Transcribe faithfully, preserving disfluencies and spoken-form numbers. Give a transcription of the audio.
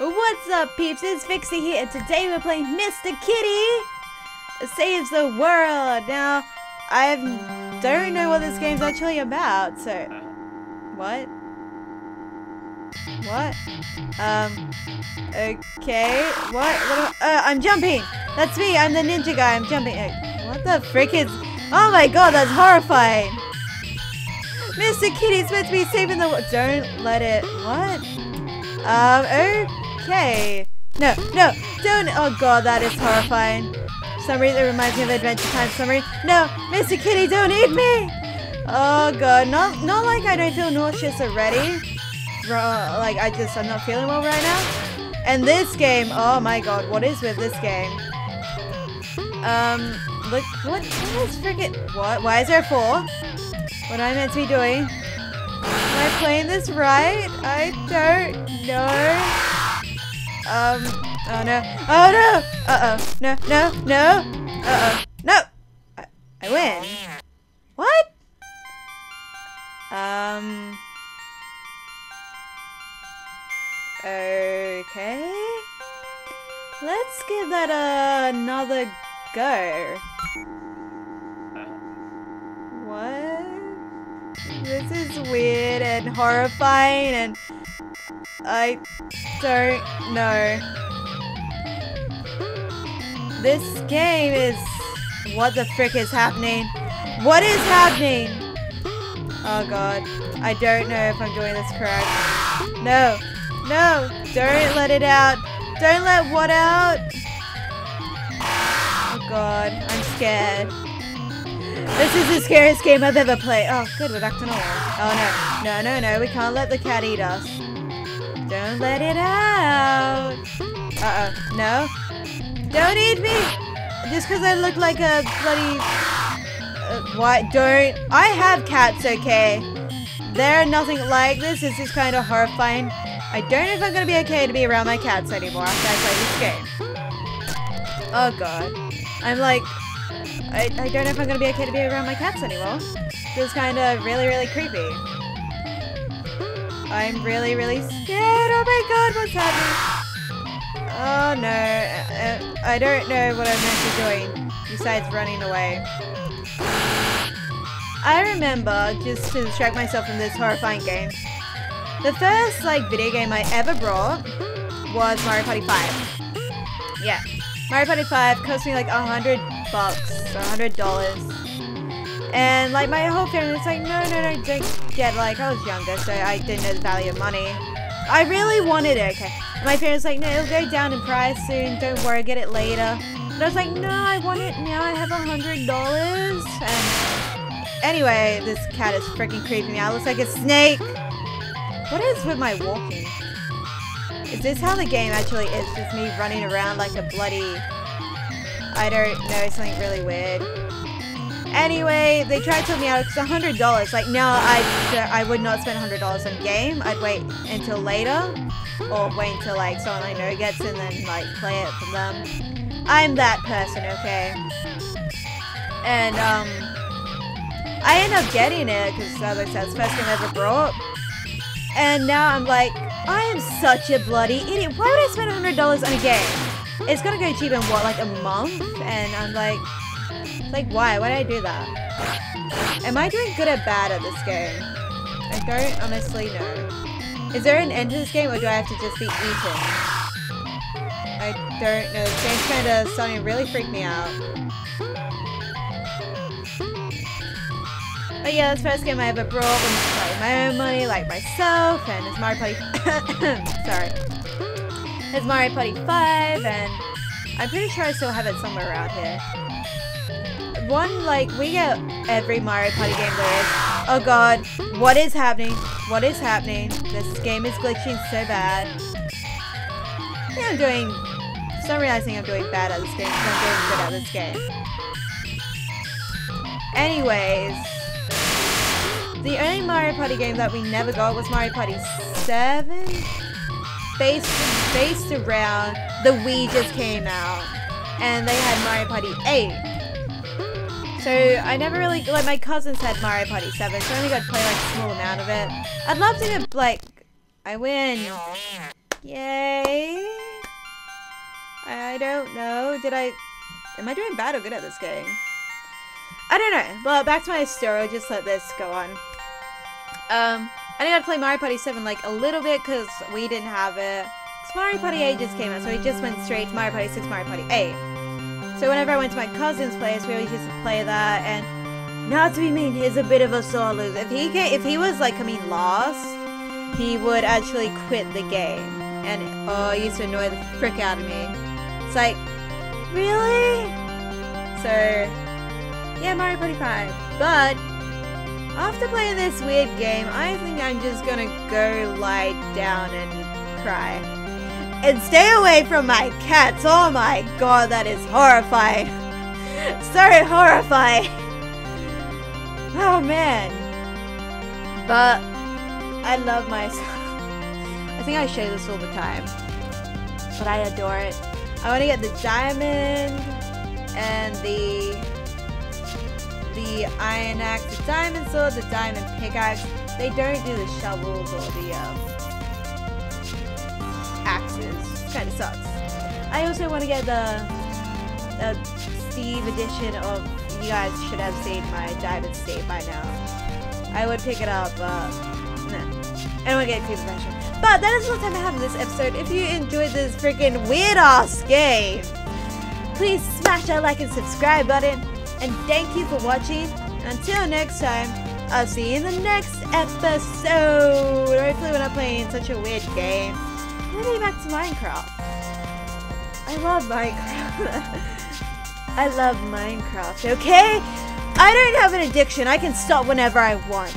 What's up, peeps? It's Vixie here, and today we're playing Mister Kitty Saves the World. Now, I don't know what this game's actually about, so... What? What? Um... Okay... What? what I, uh, I'm jumping! That's me! I'm the ninja guy! I'm jumping! Uh, what the frick is... Oh my god, that's horrifying! Mister Kitty's meant to be saving the world. Don't let it... What? Um, okay... No, no, don't... Oh god, that is horrifying. For some reason, it reminds me of Adventure Time summary. No, Mister Kitty, don't eat me! Oh god, not, not like I don't feel nauseous already. Uh, like, I just... I'm not feeling well right now. And this game... Oh my god, what is with this game? Um... Look... What is frickin'... What? Why is there a four? What am I meant to be doing? Am I playing this right? I don't know. Um, oh no. Oh no! Uh-oh. No, no, no. Uh-oh. No! I, I win. What? Um... Okay... Let's give that uh, another go. What? This is weird and horrifying and I don't know. This game is... What the frick is happening? What is happening? Oh god. I don't know if I'm doing this correct. No. No. Don't let it out. Don't let what out? Oh god. I'm scared. This is the scariest game I've ever played. Oh, good, we're back to normal. Oh, no. No, no, no, we can't let the cat eat us. Don't let it out. Uh-oh. No. Don't eat me! Just because I look like a bloody... Uh, why? Don't... I have cats, okay? They're nothing like this. This is kind of horrifying. I don't know if I'm going to be okay to be around my cats anymore after I play this game. Oh, God. I'm like... I, I don't know if I'm gonna be okay to be around my cats anymore. It's kind of really, really creepy. I'm really, really scared. Oh my god, what's happening? Oh no, I, I, I don't know what I'm meant to be doing besides running away. I remember, just to distract myself from this horrifying game, the first like video game I ever brought was Mario Party five. Yeah, Mario Party five cost me like a hundred bucks. a hundred dollars, and like my whole family was like, no, no, no, don't get. Like I was younger, so I didn't know the value of money. I really wanted it. Okay, my parents were like, no, it'll go down in price soon. Don't worry, get it later. And I was like, no, I want it now. I have a hundred dollars. And anyway, this cat is freaking creeping me out. It looks like a snake. What is with my walking? Is this how the game actually is? Just me running around like a bloody. I don't know, something really weird. Anyway, they tried to help me out. It's a hundred dollars. Like, no, I, I would not spend a hundred dollars on game. I'd wait until later. Or wait until, like, someone I know gets it and then, like, play it for them. I'm that person, okay? And, um... I ended up getting it, because, as I said, it's the first game I ever brought. And now I'm like, I am such a bloody idiot. Why would I spend a hundred dollars on a game? It's gonna go cheap in what, like a month? And I'm like, like why? Why did I do that? Am I doing good or bad at this game? I don't honestly know. Is there an end to this game or do I have to just be eaten? I don't know. This game's kind of starting to really freak me out. But yeah, that's the first game I ever brought when I played my own money, like myself, and it's Mario Party. Sorry. It's Mario Party five, and I'm pretty sure I still have it somewhere around here. One, like, we get every Mario Party game there is. Oh god, what is happening? What is happening? This game is glitching so bad. I think I'm doing... For some reason I think I'm doing bad at this game, because I'm doing good at this game. Anyways... The only Mario Party game that we never got was Mario Party seven? Based, based around the Wii just came out, and they had Mario Party eight. So I never really, like my cousins had Mario Party seven, so I only got to play like a small amount of it. I'd love to, like, I I win. Yay. I don't know. Did I... Am I doing bad or good at this game? I don't know. But back to my story. Just let this go on. Um, I knew I'd play Mario Party seven like a little bit because we didn't have it. Because Mario Party eight just came out, so we just went straight to Mario Party six, Mario Party eight. So whenever I went to my cousin's place, we always used to play that. And not to be mean, he's a bit of a sore loser. If he get, if he was like, I mean, lost, he would actually quit the game. And oh, it used to annoy the frick out of me. It's like, really? So, yeah, Mario Party five. But after playing this weird game, I think I'm just gonna go lie down and cry. And stay away from my cats. Oh my god, that is horrifying. So horrifying. Oh man. But I love myself. I think I show this all the time, but I adore it. I want to get the diamond and the the iron axe, the diamond sword, the diamond pickaxe. They don't do the shovels or the um, axes. Kind of sucks. I also want to get the, the Steve edition of. You guys should have seen my diamond state by now. I would pick it up, but nah. I don't want to get too special. But that is all the time I have in this episode. If you enjoyed this freaking weird-ass game, please smash that like and subscribe button. And thank you for watching. Until next time, I'll see you in the next episode. Hopefully when I'm playing such a weird game. I'm gonna go back to Minecraft. I love Minecraft. I love Minecraft, okay? I don't have an addiction. I can stop whenever I want.